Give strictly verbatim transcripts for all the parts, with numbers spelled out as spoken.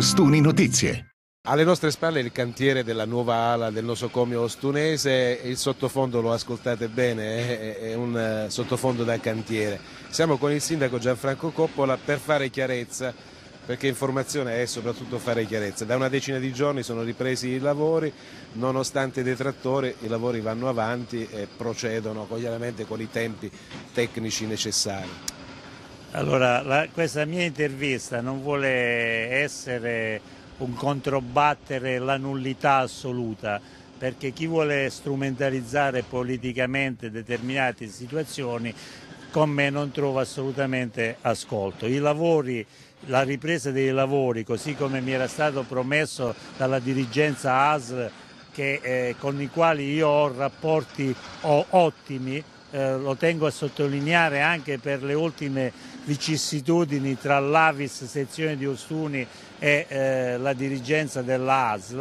Ostuni Notizie. Alle nostre spalle il cantiere della nuova ala del nosocomio ostunese, il sottofondo lo ascoltate bene, è un sottofondo da cantiere. Siamo con il sindaco Gianfranco Coppola per fare chiarezza, perché informazione è soprattutto fare chiarezza. Da una decina di giorni sono ripresi i lavori, nonostante i detrattori i lavori vanno avanti e procedono ovviamente con i tempi tecnici necessari. Allora, la, questa mia intervista non vuole essere un controbattere la nullità assoluta, perché chi vuole strumentalizzare politicamente determinate situazioni con me non trova assolutamente ascolto. I lavori, la ripresa dei lavori, così come mi era stato promesso dalla dirigenza A S R, che, eh, con i quali io ho rapporti ho, ottimi, eh, lo tengo a sottolineare anche per le ultime vicissitudini tra l'A V I S sezione di Ostuni e eh, la dirigenza dell'A S L,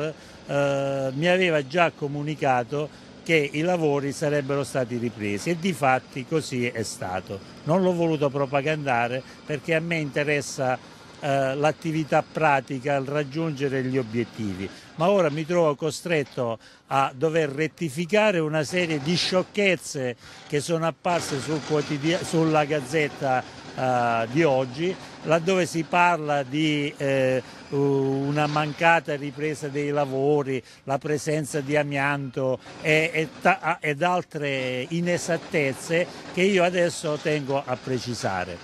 eh, mi aveva già comunicato che i lavori sarebbero stati ripresi e di fatti così è stato. Non l'ho voluto propagandare perché a me interessa eh, l'attività pratica, il raggiungere gli obiettivi, ma ora mi trovo costretto a dover rettificare una serie di sciocchezze che sono apparse sul quotidiano, sulla Gazzetta di oggi, laddove si parla di eh, una mancata ripresa dei lavori, la presenza di amianto e, e ta, ed altre inesattezze che io adesso tengo a precisare.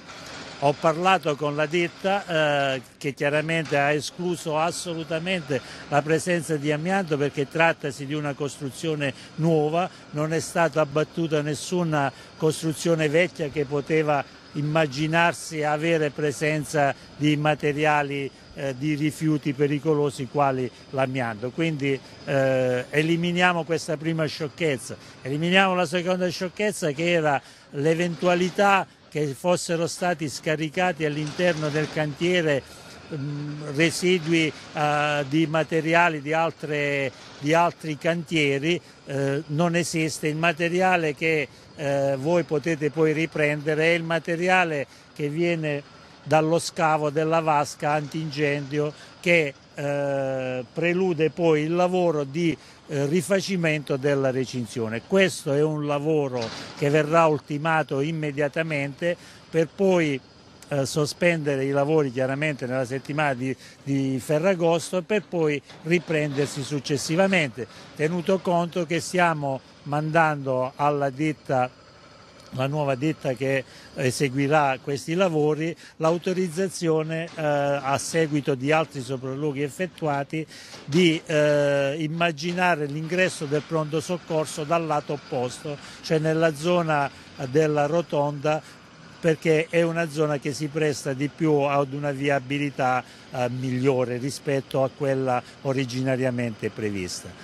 Ho parlato con la ditta eh, che chiaramente ha escluso assolutamente la presenza di amianto perché trattasi di una costruzione nuova, non è stata abbattuta nessuna costruzione vecchia che poteva immaginarsi avere presenza di materiali eh, di rifiuti pericolosi quali l'amianto. Quindi eh, eliminiamo questa prima sciocchezza, eliminiamo la seconda sciocchezza che era l'eventualità che fossero stati scaricati all'interno del cantiere mh, residui eh, di materiali di, altre, di altri cantieri. Eh, non esiste. Il materiale che Eh, voi potete poi riprendere è il materiale che viene dallo scavo della vasca antincendio che eh, prelude poi il lavoro di eh, rifacimento della recinzione. Questo è un lavoro che verrà ultimato immediatamente per poi eh, sospendere i lavori chiaramente nella settimana di, di Ferragosto per poi riprendersi successivamente, tenuto conto che stiamo mandando alla ditta, la nuova ditta che eseguirà questi lavori, l'autorizzazione eh, a seguito di altri sopralluoghi effettuati di eh, immaginare l'ingresso del pronto soccorso dal lato opposto, cioè nella zona della rotonda, perché è una zona che si presta di più ad una viabilità eh, migliore rispetto a quella originariamente prevista.